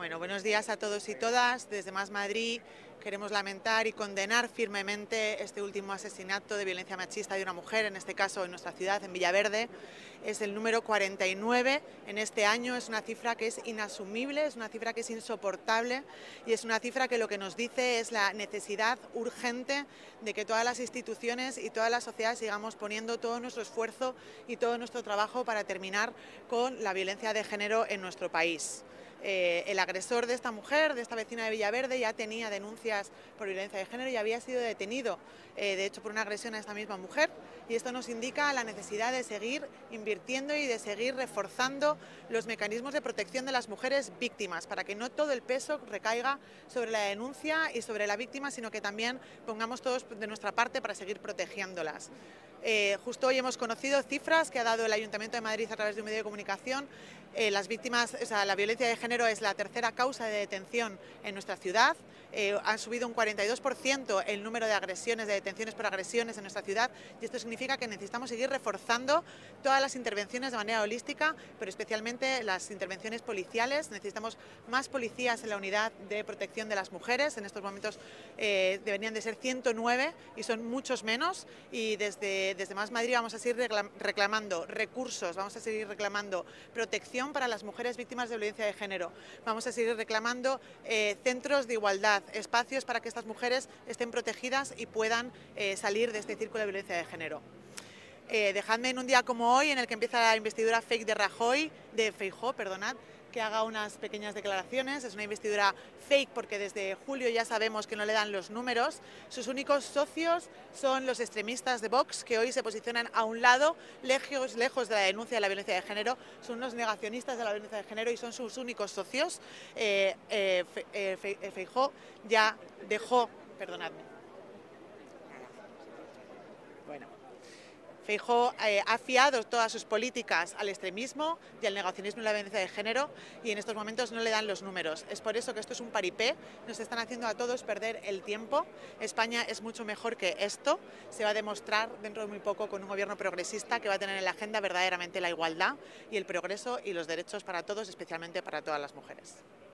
Bueno, buenos días a todos y todas. Desde Más Madrid queremos lamentar y condenar firmemente este último asesinato de violencia machista de una mujer, en este caso en nuestra ciudad, en Villaverde. Es el número 49 en este año, es una cifra que es inasumible, es una cifra que es insoportable y es una cifra que lo que nos dice es la necesidad urgente de que todas las instituciones y toda la sociedad sigamos poniendo todo nuestro esfuerzo y todo nuestro trabajo para terminar con la violencia de género en nuestro país. El agresor de esta mujer, de esta vecina de Villaverde, ya tenía denuncias por violencia de género y había sido detenido, de hecho, por una agresión a esta misma mujer. Y esto nos indica la necesidad de seguir invirtiendo y de seguir reforzando los mecanismos de protección de las mujeres víctimas, para que no todo el peso recaiga sobre la denuncia y sobre la víctima, sino que también pongamos todos de nuestra parte para seguir protegiéndolas. Justo hoy hemos conocido cifras que ha dado el Ayuntamiento de Madrid a través de un medio de comunicación. Las víctimas, o sea, la violencia de género es la tercera causa de detención en nuestra ciudad. Han subido un 42% el número de agresiones, de detenciones por agresiones en nuestra ciudad, y esto significa que necesitamos seguir reforzando todas las intervenciones de manera holística, pero especialmente las intervenciones policiales. Necesitamos más policías en la unidad de protección de las mujeres. En estos momentos deberían de ser 109 y son muchos menos, y desde Más Madrid vamos a seguir reclamando recursos, vamos a seguir reclamando protección para las mujeres víctimas de violencia de género, vamos a seguir reclamando centros de igualdad, espacios para que estas mujeres estén protegidas y puedan salir de este círculo de violencia de género. Dejadme en un día como hoy, en el que empieza la investidura fake de Rajoy, de Feijó, perdonad, que haga unas pequeñas declaraciones. Es una investidura fake porque desde julio ya sabemos que no le dan los números. Sus únicos socios son los extremistas de Vox, que hoy se posicionan a un lado, lejos de la denuncia de la violencia de género. Son los negacionistas de la violencia de género y son sus únicos socios. Feijó ya dejó, perdonadme. Bueno. Feijó ha fiado todas sus políticas al extremismo y al negacionismo y la violencia de género, y en estos momentos no le dan los números. Es por eso que esto es un paripé, nos están haciendo a todos perder el tiempo. España es mucho mejor que esto, se va a demostrar dentro de muy poco con un gobierno progresista que va a tener en la agenda verdaderamente la igualdad y el progreso y los derechos para todos, especialmente para todas las mujeres.